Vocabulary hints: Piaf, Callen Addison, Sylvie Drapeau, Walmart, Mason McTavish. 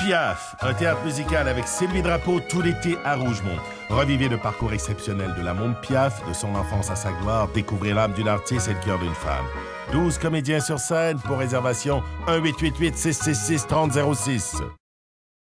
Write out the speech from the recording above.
Piaf, un théâtre musical avec Sylvie Drapeau tout l'été à Rougemont. Revivez le parcours exceptionnel de la môme Piaf, de son enfance à sa gloire, découvrez l'âme d'une artiste et le cœur d'une femme. 12 comédiens sur scène. Pour réservation, 1-888-666-3006.